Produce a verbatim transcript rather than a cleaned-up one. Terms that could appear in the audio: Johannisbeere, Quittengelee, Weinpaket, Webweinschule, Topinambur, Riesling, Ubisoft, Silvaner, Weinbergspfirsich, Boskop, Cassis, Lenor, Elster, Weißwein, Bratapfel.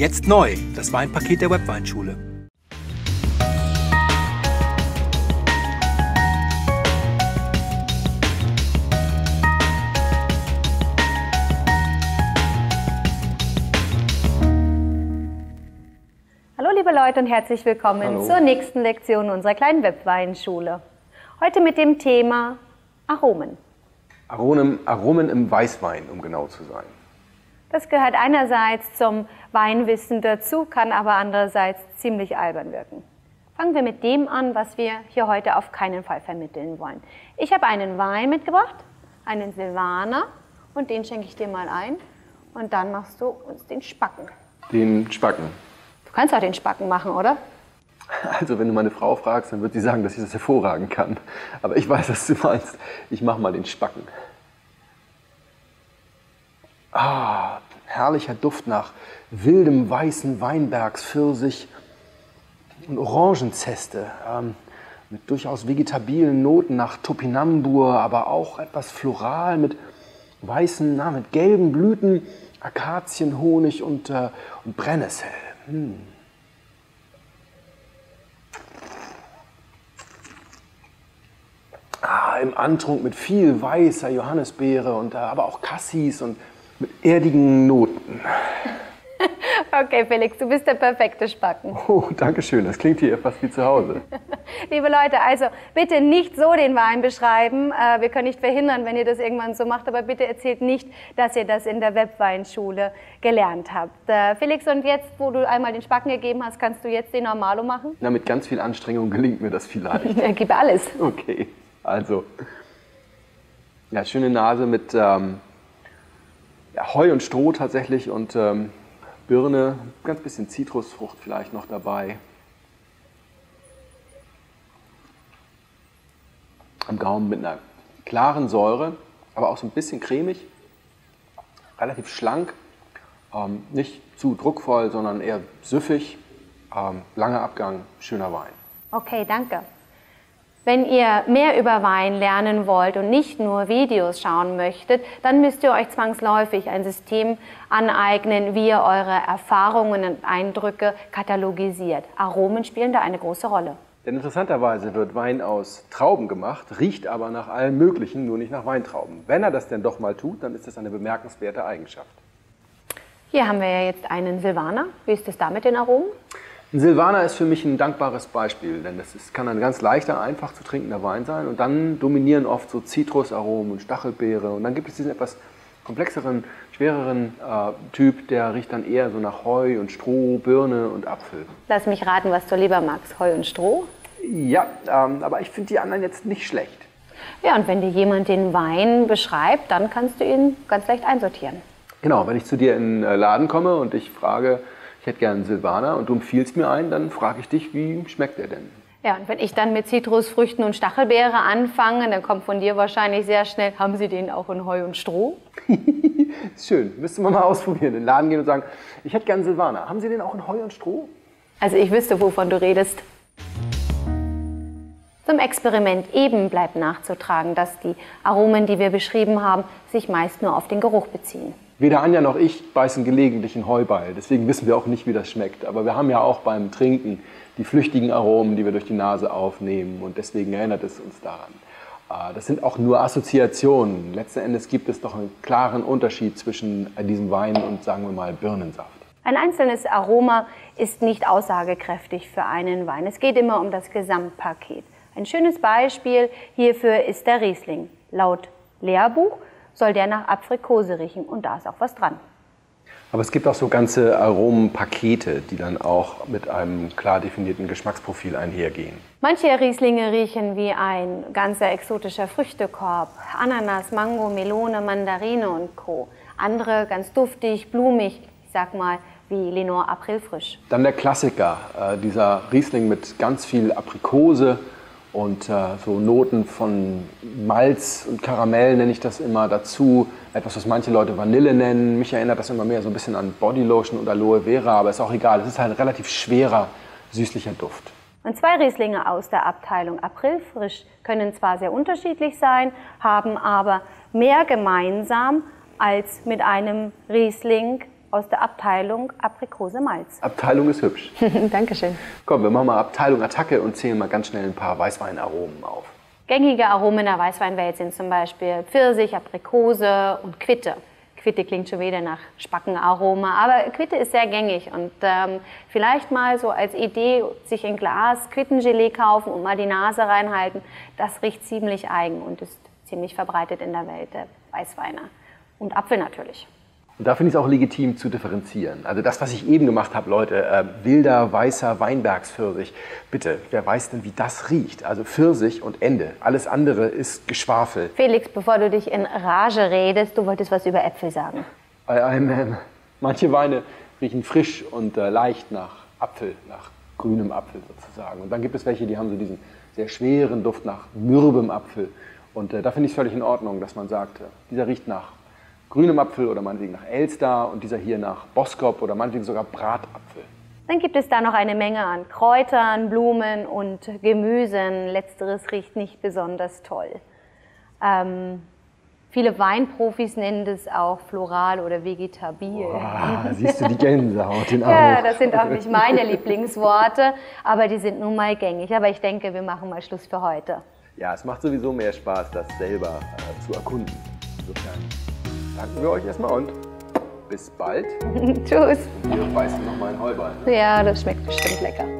jetzt neu, das Weinpaket der Webweinschule. Hallo liebe Leute und herzlich willkommen Hallo. zur nächsten Lektion unserer kleinen Webweinschule. Heute mit dem Thema Aromen. Aromen, Aromen im Weißwein, um genau zu sein. Das gehört einerseits zum Weinwissen dazu, kann aber andererseits ziemlich albern wirken. Fangen wir mit dem an, was wir hier heute auf keinen Fall vermitteln wollen. Ich habe einen Wein mitgebracht, einen Silvaner, und den schenke ich dir mal ein. Und dann machst du uns den Spacken. Den Spacken? Du kannst auch den Spacken machen, oder? Also wenn du meine Frau fragst, dann wird sie sagen, dass ich das hervorragend kann. Aber ich weiß, was du meinst. Ich mache mal den Spacken. Ah, herrlicher Duft nach wildem weißen Weinbergspfirsich und Orangenzeste. Ähm, mit durchaus vegetabilen Noten nach Topinambur, aber auch etwas floral mit weißen, na, mit gelben Blüten, Akazienhonig und, äh, und Brennnessel. Hm. Ah, im Antrunk mit viel weißer Johannisbeere und äh, aber auch Cassis und mit erdigen Noten. Okay, Felix, du bist der perfekte Spacken. Oh, danke schön. Das klingt hier fast wie zu Hause. Liebe Leute, also bitte nicht so den Wein beschreiben. Wir können nicht verhindern, wenn ihr das irgendwann so macht, aber bitte erzählt nicht, dass ihr das in der Webweinschule gelernt habt. Felix, und jetzt, wo du einmal den Spacken gegeben hast, kannst du jetzt den Normalo machen? Na, mit ganz viel Anstrengung gelingt mir das vielleicht. Ich gebe alles. Okay, also. Ja, schöne Nase mit... Ähm Ja, Heu und Stroh tatsächlich und ähm, Birne, ganz bisschen Zitrusfrucht vielleicht noch dabei. Am Gaumen mit einer klaren Säure, aber auch so ein bisschen cremig, relativ schlank, ähm, nicht zu druckvoll, sondern eher süffig, ähm, langer Abgang, schöner Wein. Okay, danke. Wenn ihr mehr über Wein lernen wollt und nicht nur Videos schauen möchtet, dann müsst ihr euch zwangsläufig ein System aneignen, wie ihr eure Erfahrungen und Eindrücke katalogisiert. Aromen spielen da eine große Rolle. Denn interessanterweise wird Wein aus Trauben gemacht, riecht aber nach allem Möglichen, nur nicht nach Weintrauben. Wenn er das denn doch mal tut, dann ist das eine bemerkenswerte Eigenschaft. Hier haben wir ja jetzt einen Silvaner. Wie ist es da mit den Aromen? Ein Silvaner ist für mich ein dankbares Beispiel, denn das ist, kann ein ganz leichter, einfach zu trinkender Wein sein und dann dominieren oft so Zitrusaromen und Stachelbeere und dann gibt es diesen etwas komplexeren, schwereren äh, Typ, der riecht dann eher so nach Heu und Stroh, Birne und Apfel. Lass mich raten, was du lieber magst, Heu und Stroh? Ja, ähm, aber ich finde die anderen jetzt nicht schlecht. Ja, und wenn dir jemand den Wein beschreibt, dann kannst du ihn ganz leicht einsortieren. Genau, wenn ich zu dir in den Laden komme und ich frage, ich hätte gerne einen Silvaner und du empfiehlst mir einen, dann frage ich dich, wie schmeckt der denn? Ja, und wenn ich dann mit Zitrusfrüchten und Stachelbeere anfange, dann kommt von dir wahrscheinlich sehr schnell, haben Sie den auch in Heu und Stroh? Ist schön, müssten wir mal ausprobieren, in den Laden gehen und sagen, ich hätte gerne einen Silvaner, haben Sie den auch in Heu und Stroh? Also ich wüsste, wovon du redest. Zum Experiment eben bleibt nachzutragen, dass die Aromen, die wir beschrieben haben, sich meist nur auf den Geruch beziehen. Weder Anja noch ich beißen gelegentlich in Heuballen, deswegen wissen wir auch nicht, wie das schmeckt. Aber wir haben ja auch beim Trinken die flüchtigen Aromen, die wir durch die Nase aufnehmen und deswegen erinnert es uns daran. Das sind auch nur Assoziationen. Letzten Endes gibt es doch einen klaren Unterschied zwischen diesem Wein und, sagen wir mal, Birnensaft. Ein einzelnes Aroma ist nicht aussagekräftig für einen Wein. Es geht immer um das Gesamtpaket. Ein schönes Beispiel hierfür ist der Riesling. Laut Lehrbuch soll der nach Aprikose riechen und da ist auch was dran. Aber es gibt auch so ganze Aromenpakete, die dann auch mit einem klar definierten Geschmacksprofil einhergehen. Manche Rieslinge riechen wie ein ganzer exotischer Früchtekorb. Ananas, Mango, Melone, Mandarine und Co. Andere ganz duftig, blumig, ich sag mal wie Lenor Aprilfrisch. Dann der Klassiker, äh, dieser Riesling mit ganz viel Aprikose. Und äh, so Noten von Malz und Karamell nenne ich das immer dazu. Etwas, was manche Leute Vanille nennen. Mich erinnert das immer mehr so ein bisschen an Bodylotion oder Aloe Vera, aber ist auch egal. Es ist halt ein relativ schwerer, süßlicher Duft. Und zwei Rieslinge aus der Abteilung Aprilfrisch können zwar sehr unterschiedlich sein, haben aber mehr gemeinsam als mit einem Riesling aus der Abteilung Aprikose Malz. Abteilung ist hübsch. Dankeschön. Komm, wir machen mal Abteilung Attacke und zählen mal ganz schnell ein paar Weißweinaromen auf. Gängige Aromen der Weißweinwelt sind zum Beispiel Pfirsich, Aprikose und Quitte. Quitte klingt schon wieder nach Spackenaroma, aber Quitte ist sehr gängig und ähm, vielleicht mal so als Idee sich ein Glas Quittengelee kaufen und mal die Nase reinhalten. Das riecht ziemlich eigen und ist ziemlich verbreitet in der Welt der Weißweiner und Apfel natürlich. Und da finde ich es auch legitim zu differenzieren. Also das, was ich eben gemacht habe, Leute, äh, wilder, weißer Weinbergspfirsich. Bitte, wer weiß denn, wie das riecht? Also Pfirsich und Ende. Alles andere ist Geschwafel. Felix, bevor du dich in Rage redest, du wolltest was über Äpfel sagen. Ei, ei, man. Manche Weine riechen frisch und äh, leicht nach Apfel, nach grünem Apfel sozusagen. Und dann gibt es welche, die haben so diesen sehr schweren Duft nach mürbem Apfel. Und äh, da finde ich es völlig in Ordnung, dass man sagt, äh, dieser riecht nach grünem Apfel oder meinetwegen nach Elster und dieser hier nach Boskop oder meinetwegen sogar Bratapfel. Dann gibt es da noch eine Menge an Kräutern, Blumen und Gemüsen. Letzteres riecht nicht besonders toll. Ähm, viele Weinprofis nennen das auch floral oder vegetabil. Boah, siehst du die Gänsehaut in Augen? Ja, das sind auch nicht meine Lieblingsworte, aber die sind nun mal gängig. Aber ich denke, wir machen mal Schluss für heute. Ja, es macht sowieso mehr Spaß, das selber äh, zu erkunden. Insofern danken wir euch erstmal und bis bald. Tschüss. Wir beißen nochmal einen Heuball. Ja, das schmeckt bestimmt lecker.